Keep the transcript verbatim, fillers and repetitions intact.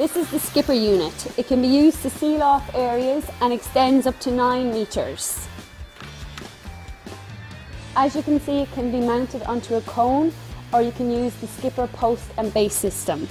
This is the skipper unit. It can be used to seal off areas and extends up to nine metres. As you can see, it can be mounted onto a cone, or you can use the skipper post and base system.